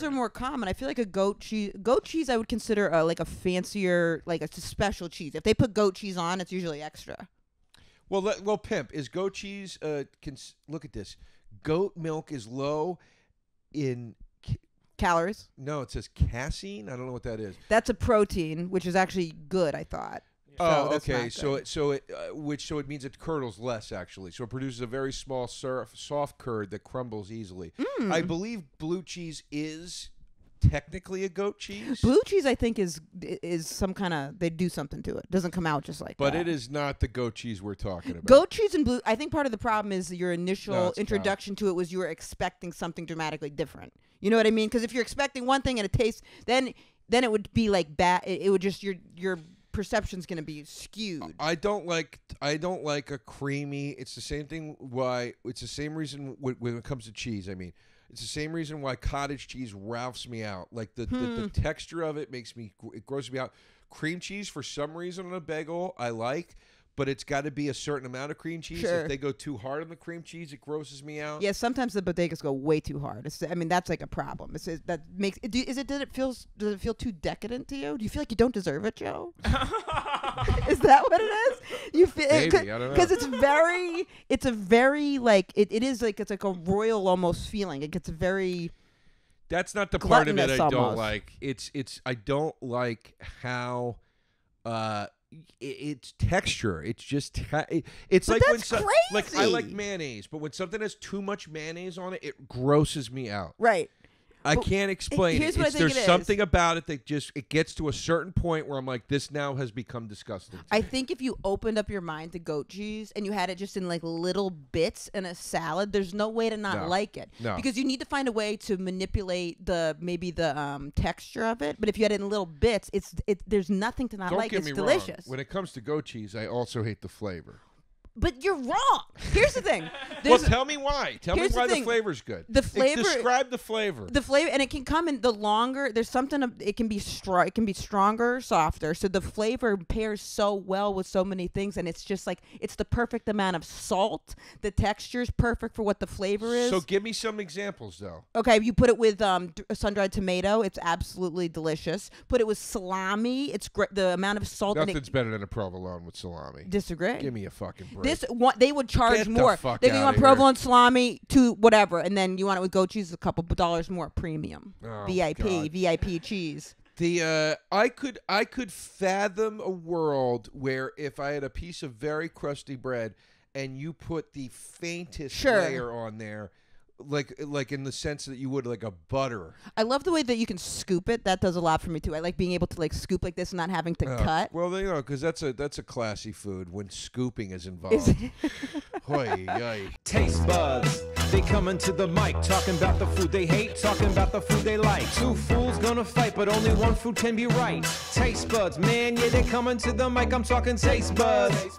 those are more common. I feel like a goat cheese I would consider like a fancier, like a special cheese. If they put goat cheese on, it's usually extra. Well, pimp, is goat cheese, look at this. Goat milk is low in calories. No, it says casein. I don't know what that is. That's a protein, which is actually good, I thought. Oh, so okay. So it means it curdles less, actually. So it produces a very small soft curd that crumbles easily. Mm. I believe blue cheese is technically a goat cheese. Blue cheese, I think, is some kind of, they do something to it. It doesn't come out just like that. But it is not the goat cheese we're talking about. Goat cheese and blue, I think part of the problem is your initial introduction to it was you were expecting something dramatically different. You know what I mean? Because if you're expecting one thing and it tastes, then it would be like bad. It would just, your perception's going to be skewed. I don't like a creamy. It's the same thing. Why? It's the same reason when it comes to cheese. I mean, it's the same reason why cottage cheese roughs me out. Like the texture of it makes me, it grosses me out. Cream cheese, for some reason, on a bagel, I like. But it's got to be a certain amount of cream cheese. Sure. If they go too hard on the cream cheese, it grosses me out. Yeah, sometimes the bodegas go way too hard. It's, I mean, that's like a problem. It's, that makes it, does it feel too decadent to you? Do you feel like you don't deserve it, Joe? Is that what it is? You feel, maybe, I don't know. Because it's a very like it is like, it's like a royal almost feeling. It gets very. That's not the part of it I don't like. It's I don't like how. It's texture. It's just it's like when crazy. Like I like mayonnaise, but when something has too much mayonnaise on it, it grosses me out. Right. I can't explain it. There's something about it that just, it gets to a certain point where I'm like, this now has become disgusting. I think if you opened up your mind to goat cheese and you had it just in like little bits in a salad, there's no way to not like it. No. Because you need to find a way to manipulate the texture of it. But if you had it in little bits, there's nothing to not like. It's delicious. Don't get me wrong. When it comes to goat cheese, I also hate the flavor. But you're wrong. Here's the thing. Well, tell me why. Tell me why the flavor's good. The flavor. Describe the flavor. The flavor, and it can come in the longer. There's something. It can be strong. It can be stronger, softer. So the flavor pairs so well with so many things, and it's just like, it's the perfect amount of salt. The texture's perfect for what the flavor is. So give me some examples, though. Okay, you put it with sun-dried tomato. It's absolutely delicious. Put it with salami. It's great. The amount of salt. Nothing's better than a provolone with salami. Disagree. Give me a fucking break. This one, they would charge more. They want provolone, salami, to whatever, and then you want it with goat cheese, a couple dollars more, premium, oh, VIP, God. VIP cheese. I could fathom a world where if I had a piece of very crusty bread and you put the faintest layer on there. Like in the sense that you would like a butter. I love the way that you can scoop it. That does a lot for me too. I like being able to like scoop like this and not having to cut. Well, you know, because that's a classy food when scooping is involved. Hoy, yoy. Taste buds, they coming to the mic, talking about the food they hate, talking about the food they like. Two fools gonna fight, but only one food can be right. Taste buds, man, yeah, they coming to the mic. I'm talking taste buds.